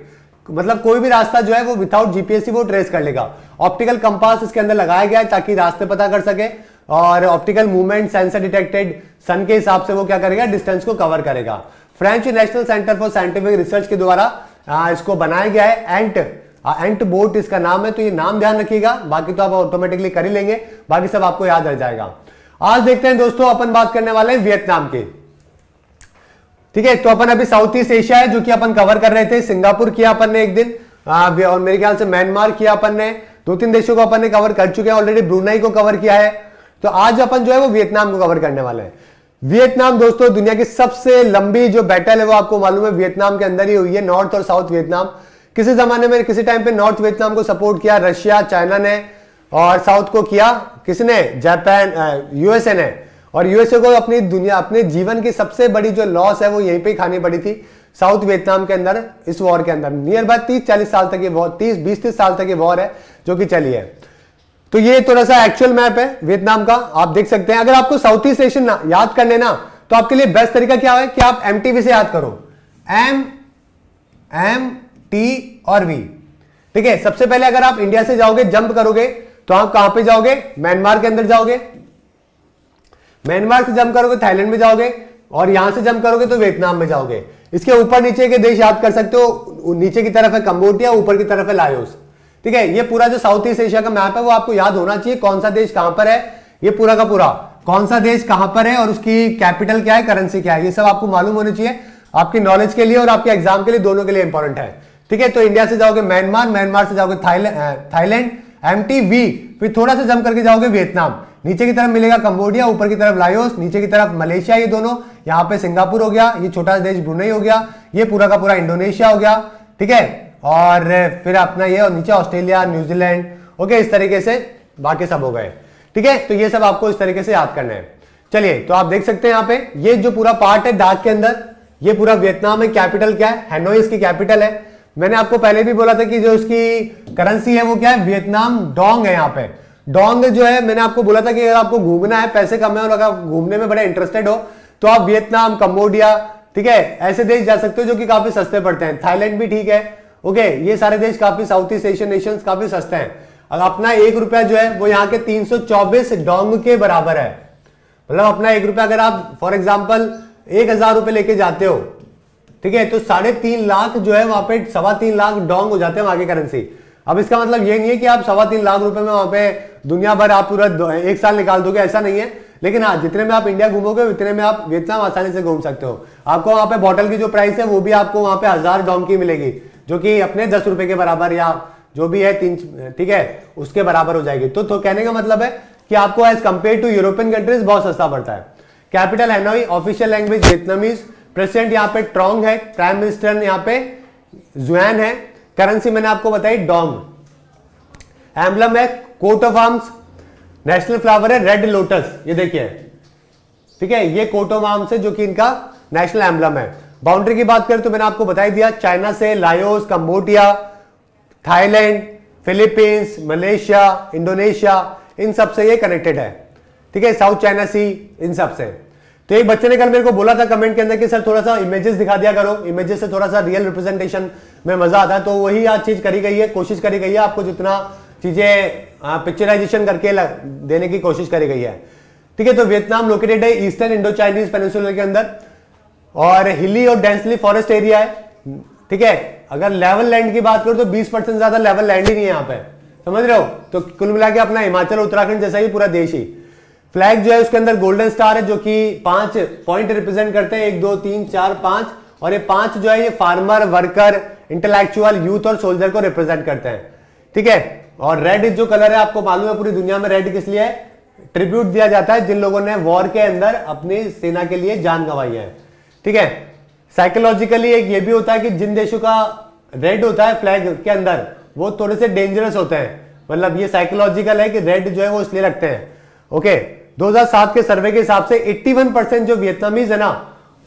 मतलब कोई भी रास्ता जो है वो विथआउट जीपीएस ही वो ट्रेस कर लेगा। ऑप्टिकल कंपास इसके अंदर लगाया गया है ताकि रास्ते पता कर सके और optical movement sensor detected sun के हिसाब से वो क्या करेगा, डिस्टेंस को कवर करेगा। French national centre for scientific research के द्वारा इसको बनाया गया है, एंटबोट इसका नाम है। तो ये नाम ध्यान रखिएगा, बाकी तो आप ऑटोमेटिकली कर ही लेंगे, बाकी सब आपको याद रह जाएगा। आज देखते हैं दोस्तों, अपन बात करने वाले हैं वियतनाम के, ठीक है। तो अपन अभी साउथ ईस्ट एशिया है जो कि अपन कवर कर रहे थे। सिंगापुर किया अपन ने एक दिन और मेरे ख्याल से म्यांमार किया अपन ने, 2-3 देशों को अपन ने कवर कर चुके हैं ऑलरेडी, ब्रुनई को कवर किया है। तो आज अपन जो है वो वियतनाम को कवर करने वाले हैं। वियतनाम दोस्तों दुनिया की सबसे लंबी जो बैटल है वो आपको मालूम है वियतनाम के अंदर ही हुई है, नॉर्थ और साउथ वियतनाम। किसी जमाने में किसी टाइम पे नॉर्थ वियतनाम को सपोर्ट किया रशिया, चाइना ने, और साउथ को किया किसने, जापान, यूएसए ने। और यूएसए को अपनी दुनिया, अपने जीवन की सबसे बड़ी जो लॉस है वो यहीं पे खानी पड़ी थी साउथ वियतनाम के अंदर। इस वॉर के अंदर नियर बाय 30-40 साल तक ये वॉर, 20-30 साल तक ये वॉर है जो कि चली है। तो ये थोड़ा सा एक्चुअल मैप है वियतनाम का, आप देख सकते हैं। अगर आपको साउथ ईस्ट एशियन याद करने ना तो आपके लिए बेस्ट तरीका क्या है कि आप MTV से याद करो, M, T और V, ठीक है। सबसे पहले अगर आप इंडिया से जाओगे, जंप करोगे तो आप कहां पे जाओगे, म्यांमार के अंदर जाओगे। म्यांमार से जंप करोगे थाईलैंड में जाओगे, और यहां से जंप करोगे तो वियतनाम में जाओगे। इसके ऊपर नीचे के देश याद कर सकते हो, नीचे की तरफ है कंबोडिया, ऊपर की तरफ है लायोस, ठीक है। ये पूरा जो साउथ ईस्ट एशिया का मैप है वो आपको याद होना चाहिए, कौन सा देश कहां पर है, ये पूरा का पूरा कौन सा देश कहां पर है और उसकी कैपिटल क्या है, करेंसी क्या है, ये सब आपको मालूम होना चाहिए आपकी नॉलेज के लिए और आपके एग्जाम के लिए, दोनों के लिए इंपॉर्टेंट है, ठीक है। तो इंडिया से जाओगे म्यांमार, म्यांमार से जाओगे थाईलैंड, MTV, फिर थोड़ा सा जम करके जाओगे वियतनाम, नीचे की तरफ मिलेगा कंबोडिया, ऊपर की तरफ लायोस, नीचे की तरफ मलेशिया, ये दोनों, यहाँ पे सिंगापुर हो गया, ये छोटा देश ब्रुनई हो गया, ये पूरा का पूरा इंडोनेशिया हो गया, ठीक है। और फिर अपना ये, और नीचे ऑस्ट्रेलिया, न्यूजीलैंड, ओके, इस तरीके से बाकी सब हो गए, ठीक है। तो ये सब आपको इस तरीके से याद करना है। चलिए, तो आप देख सकते हैं यहाँ पे ये जो पूरा पार्ट है डाक के अंदर, ये पूरा वियतनाम है। कैपिटल क्या है, हनोई इसकी कैपिटल है। मैंने आपको पहले भी बोला था कि जो उसकी करेंसी है वो क्या है, वियतनाम डोंग है। यहाँ पे डोंग जो है, मैंने आपको बोला था कि अगर आपको घूमना है, पैसे कम है और अगर घूमने में बड़े इंटरेस्टेड हो तो आप वियतनाम, कंबोडिया, ठीक है, ऐसे देश जा सकते हो जो कि काफी सस्ते पड़ते हैं। थाईलैंड भी ठीक है, ओके, ये सारे देश काफी, साउथ ईस्ट एशियन नेशन काफी सस्ते हैं। अगर अपना 1 रुपया जो है वो यहाँ के 324 डोंग के बराबर है। मतलब अपना 1 रुपया अगर आप फॉर एग्जाम्पल 1000 रुपये लेके जाते हो, ठीक है, तो 3.5 लाख जो है वहां पे 3.25 लाख डोंग हो जाते हैं वहां की करेंसी। अब इसका मतलब ये नहीं है कि आप 3.25 लाख रुपए में वहां पे दुनिया भर आप पूरा 1 साल निकाल दोगे, ऐसा नहीं है। लेकिन हाँ, जितने में आप इंडिया घूमोगे उतने में आप वियतनाम आसानी से घूम सकते हो। आपको वहां पे बॉटल की जो प्राइस है वो भी आपको वहां पे 1000 डोंग की मिलेगी, जो कि अपने 10 रुपए के बराबर या जो भी है 3, ठीक है, उसके बराबर हो जाएगी। तो कहने का मतलब है कि आपको as compare to European countries बहुत सस्ता पड़ता है। Capital Hanoi, official language Vietnamese, president यहाँ पे ट्रोंग है, प्राइम मिनिस्टर यहाँ पे जुआन है, करेंसी मैंने आपको बताई डोंग, एम्बलम है coat of arms, national flower है रेड लोटस, ये देखिए, ठीक है, ये कोट ऑफ आर्म्स है जो कि इनका नेशनल एम्बलम है। बाउंड्री की बात करें तो मैंने आपको बताई दिया, चाइना से Laos, Cambodia, Thailand, Philippines, Malaysia, Indonesia, इन सब से ये कनेक्टेड है, ठीक है, साउथ चाइना सी, इन सब से। तो एक बच्चे ने कल मेरे को बोला था कमेंट के अंदर कि सर थोड़ा सा इमेजेस दिखा दिया करो, इमेजेस से थोड़ा सा रियल रिप्रेजेंटेशन में मजा आता है। तो वही आज चीज करी गई है, कोशिश करी गई है, आपको जितना चीजें पिक्चराइजेशन करके देने की कोशिश करी गई है, ठीक है। तो वियतनाम लोकेटेड है ईस्टर्न इंडो चाइनीज पेनिनसुला के अंदर और हिली और डेंसली फॉरेस्ट एरिया है, ठीक है। अगर लेवल लैंड की बात करो तो 20% ज्यादा लेवल लैंड ही नहीं है यहाँ पे, समझ रहे हो। तो कुल मिला के अपना हिमाचल उत्तराखंड जैसा ही पूरा देश ही। फ्लैग जो है उसके अंदर गोल्डन स्टार है जो कि 5 पॉइंट रिप्रेजेंट करते हैं, 1, 2, 3, 4, 5, और ये 5 जो है ये फार्मर, वर्कर, इंटेलेक्चुअल, यूथ और सोल्जर को रिप्रेजेंट करते हैं, ठीक है। और रेड जो कलर है आपको मालूम है पूरी दुनिया में रेड किस लिए है, ट्रिब्यूट दिया जाता है जिन लोगों ने वॉर के अंदर अपनी सेना के लिए जान गंवाई है, ठीक है। साइकोलॉजिकली एक ये भी होता है कि जिन देशों का रेड होता है फ्लैग के अंदर वो थोड़े से डेंजरस होते हैं, मतलब ये साइकोलॉजिकल है कि रेड जो है वो इसलिए रखते हैं। ओके, 2007 के सर्वे के हिसाब से 81% जो वियतनामीज है ना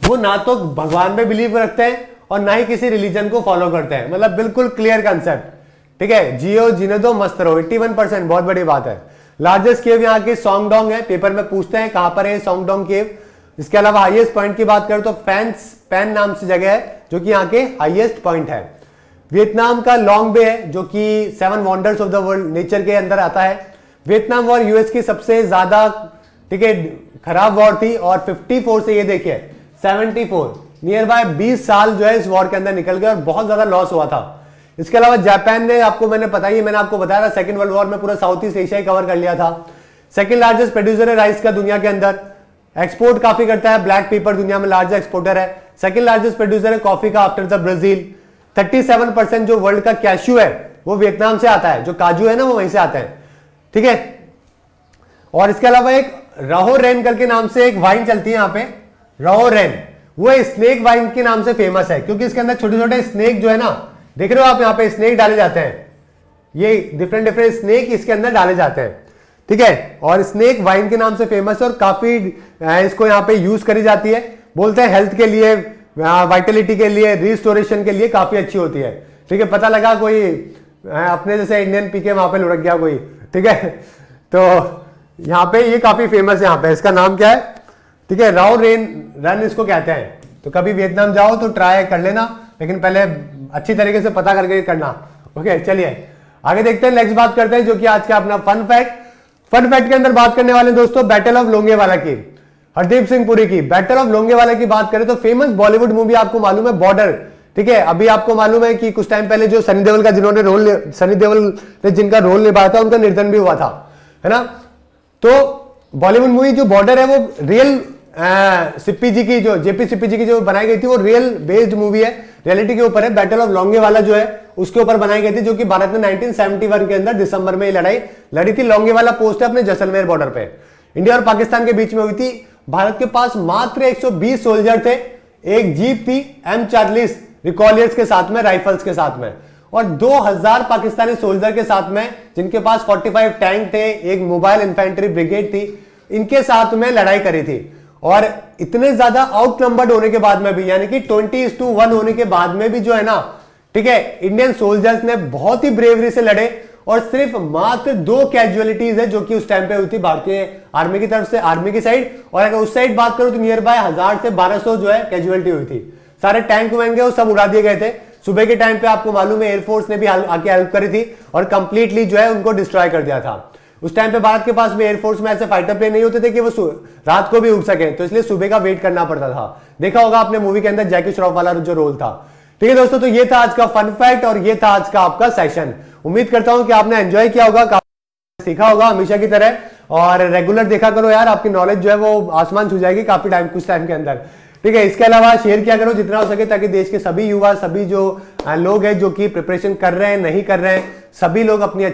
वो ना तो भगवान में बिलीव रखते हैं और ना ही किसी रिलीजन को फॉलो करते हैं, मतलब बिल्कुल क्लियर कंसेप्ट। ठीक है, जियो जीने दो मस्त रहो, 81% बहुत बड़ी बात है। लार्जेस्ट केव यहाँ की सोंगडोंग है, पेपर में पूछते हैं कहां पर है सोंगडोंग केव। इसके अलावा हाईएस्ट पॉइंट की बात करें तो फैंस पैन नाम से जगह है जो कि यहाँ के हाईएस्ट पॉइंट है। वियतनाम का लॉन्ग बे है जो कि 7 wonders of the world nature के अंदर आता है। वियतनाम वॉर यूएस की सबसे ज्यादा ठीक है खराब वॉर थी और 54 से ये देखिए 74 नियर बाय 20 साल जो है इस वॉर के अंदर निकल गए और बहुत ज्यादा लॉस हुआ था। इसके अलावा जापान ने आपको मैंने आपको बताया था सेकंड वर्ल्ड वॉर में पूरा साउथ ईस्ट एशिया कवर कर लिया था। सेकंड लार्जेस्ट प्रोड्यूसर है राइस का दुनिया के अंदर, एक्सपोर्ट काफी करता है, ब्लैक पेपर दुनिया में लार्जेस्ट एक्सपोर्टर है। सेकंड लार्जेस्ट प्रोड्यूसर है कॉफी का आफ्टर द ब्राजील। 37% जो वर्ल्ड का कैश्यू है वो वियतनाम से आता है, जो काजू है ना वो वहीं से आते हैं। ठीक है, और इसके अलावा एक राहो रेन करके नाम से एक वाइन चलती है यहाँ पे, राहो रेन वो स्नेक वाइन के नाम से फेमस है क्योंकि इसके अंदर छोटे छोटे स्नेक जो है ना देख रहे हो आप यहाँ पे स्नेक डाले जाते हैं, ये डिफरेंट डिफरेंट स्नेक इसके अंदर डाले जाते हैं। ठीक है, और स्नेक वाइन के नाम से फेमस है और काफी इसको यहाँ पे यूज करी जाती है, बोलते हैं हेल्थ के लिए, वाइटलिटी के लिए, रिस्टोरेशन के लिए काफी अच्छी होती है। ठीक है, पता लगा कोई अपने जैसे इंडियन पीके वहां पे लुढ़क गया कोई। ठीक है, तो यहाँ पे ये काफी फेमस है, यहाँ पे इसका नाम क्या है ठीक है राव रेन रन इसको कहते हैं। तो कभी वियतनाम जाओ तो ट्राई कर लेना, लेकिन पहले अच्छी तरीके से पता करके करना। ओके, चलिए आगे देखते हैं, नेक्स्ट बात करते हैं जो कि आज का अपना फन फैक्ट। फन फैक्ट के अंदर बात करने वाले दोस्तों बैटल ऑफ लोंगेवाला की, हरदीप सिंह पुरी की। बैटल ऑफ लोंगेवाला की बात करें तो फेमस बॉलीवुड मूवी आपको मालूम है बॉर्डर। ठीक है, अभी आपको मालूम है कि कुछ टाइम पहले जो सनी देओल का जिनका रोल निभाया था उनका निर्धन भी हुआ था, है ना। तो बॉलीवुड मूवी जो बॉर्डर है वो रियल सिप्पी जी की, जो जेपी सिप्पी जी की जो बनाई गई थी वो रियल बेस्ड मूवी है, रियलिटी के ऊपर है। बैटल ऑफ लोंगेवाला जो है उसके ऊपर बनाई गई थी, जो कि भारत ने 1971 के अंदर दिसंबर में लड़ाई लड़ी थी। लोंगेवाला पोस्ट है अपने जैसलमेर बॉर्डर पे, इंडिया और पाकिस्तान के बीच में हुई थी। भारत के पास मात्र 120 सोल्जर थे, एक जीप थी M40 रिकॉलियर्स के साथ में, राइफल्स के साथ में, और 2000 पाकिस्तानी सोल्जर के साथ में जिनके पास 45 टैंक थे, एक मोबाइल इन्फेंट्री ब्रिगेड थी, इनके साथ में लड़ाई करी थी। और इतने ज्यादा आउट नंबर्ड होने के बाद में भी, यानी कि 20:1 होने के बाद में भी जो है ना ठीक है इंडियन सोल्जर्स ने बहुत ही ब्रेवरी से लड़े और सिर्फ मात्र 2 कैजुअलिटीज है जो कि उस टाइम पे हुई थी भारतीय आर्मी की तरफ से, आर्मी की साइड। और अगर उस साइड बात करो तो नियर बाय 1000 से 1200 जो है कैजुअलिटी हुई थी। सारे टैंक वांगे वो सब उड़ा दिए गए थे। सुबह के टाइम पे आपको मालूम है एयरफोर्स ने भी आके हेल्प करी थी और कंप्लीटली जो है उनको डिस्ट्रॉय कर दिया था। उस टाइम पे भारत के पास में एयरफोर्स में ऐसे फाइटर प्लेन नहीं होते थे कि वो रात को भी उड़ सके, तो इसलिए सुबह का वेट करना पड़ता था। देखा होगा आपने मूवी के अंदर जैकी श्रॉफ वाला जो रोल था। ठीक है दोस्तों, तो ये था आज का फन फैक्ट और ये था आज का आपका सेशन। उम्मीद करता हूं कि आपने एंजॉय किया होगा, काफी सीखा होगा हमेशा की तरह, और रेगुलर देखा करो यार, आपकी नॉलेज जो है वो आसमान छू जाएगी काफी टाइम कुछ टाइम के अंदर। ठीक है, इसके अलावा शेयर किया करो जितना हो सके ताकि देश के सभी युवा, सभी जो लोग हैं जो कि प्रिपरेशन कर रहे हैं, नहीं कर रहे हैं, सभी लोग अपने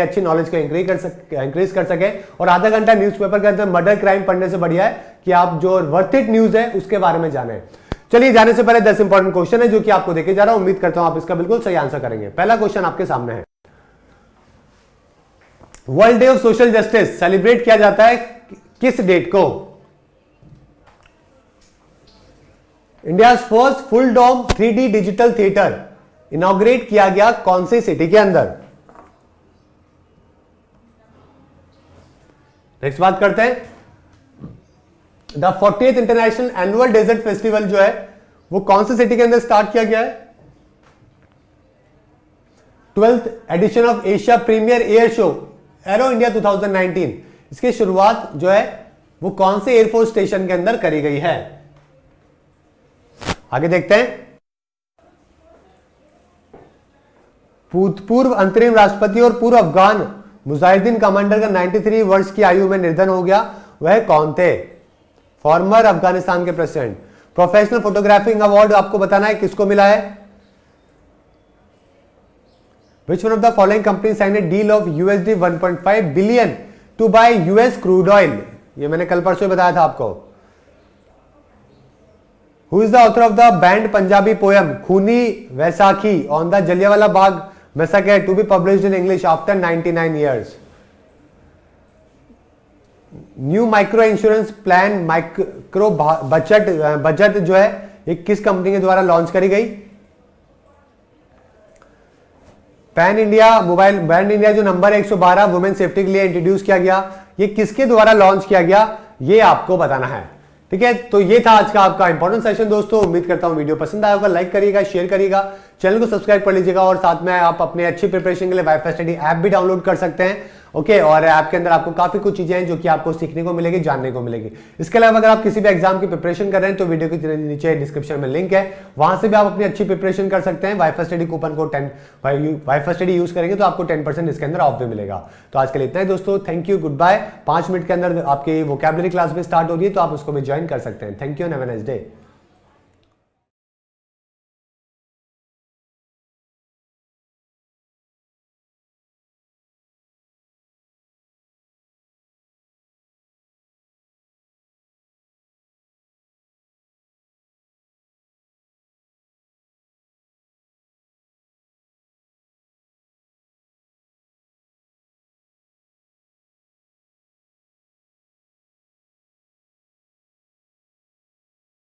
अच्छी नॉलेज को इंक्रीज कर सके। और आधा घंटा न्यूज़पेपर के अंदर मर्डर क्राइम पढ़ने से बढ़िया है कि आप जो वर्थ इट न्यूज है उसके बारे में जाने। चलिए, जाने से पहले 10 इंपॉर्टेंट क्वेश्चन है जो कि आपको देखे जा रहा हूं, उम्मीद करता हूं आप इसका बिल्कुल सही आंसर करेंगे। पहला क्वेश्चन आपके सामने है, world day of social justice celebrate किया जाता है किस डेट को? इंडिया के first full dome 3D digital theatre inaugurate किया गया कौन सी सिटी के अंदर? नेक्स्ट बात करते हैं, the 40th international annual desert festival जो है वो कौन सी सिटी के अंदर स्टार्ट किया गया है? 12th edition of Asia premier air show Aero India 2019 इसकी शुरुआत जो है वो कौन से एयरफोर्स स्टेशन के अंदर करी गई है? आगे देखते हैं, पूर्व अंतरिम राष्ट्रपति और पूर्व अफगान मुजाहिदीन कमांडर का 93 वर्ष की आयु में निर्धन हो गया, वह कौन थे? फॉर्मर अफगानिस्तान के प्रेसिडेंट। प्रोफेशनल फोटोग्राफिंग अवार्ड आपको बताना है किसको मिला है। Which one of the following company sign a deal of USD 1.5 billion to buy US crude oil? ये मैंने कल परसों बताया था आपको। Who is the author of the banned Punjabi poem Khuni Vaisakhi on the Jallianwala Bagh massacre to be published in English after 99 years? New micro insurance plan micro budget जो है ये किस कंपनी के द्वारा लॉन्च करी गई? Pan India जो number 112 women safety के लिए इंट्रोड्यूस किया गया, ये किसके द्वारा लॉन्च किया गया, ये आपको बताना है। ठीक है, तो ये था आज का आपका इंपॉर्टेंट सेशन दोस्तों। उम्मीद करता हूं वीडियो पसंद आया होगा। लाइक करिएगा, शेयर करिएगा, चैनल को सब्सक्राइब कर लीजिएगा और साथ में आप अपने अच्छी प्रिपरेशन के लिए वाईफाई स्टडी ऐप भी डाउनलोड कर सकते हैं। ओके, और ऐप के अंदर आपको काफी कुछ चीजें हैं जो कि आपको सीखने को मिलेगी, जानने को मिलेगी। इसके अलावा अगर आप किसी भी एग्जाम की प्रिपरेशन कर रहे हैं तो वीडियो के नीचे डिस्क्रिप्शन में लिंक है, वहां से भी आप अपनी अच्छी प्रिपरेशन कर सकते हैं। वाईफाई स्टडी कूपन को वाईफाई स्टडी यूज करेंगे तो आपको 10% इसके अंदर ऑफ भी मिलेगा। तो आज के लिए इतना ही दोस्तों, thank you, good bye. 5 minute के अंदर आपकी वोकैबुलरी क्लास भी स्टार्ट हो रही है तो आप उसको भी ज्वाइन कर सकते हैं। Thank you, have a nice day.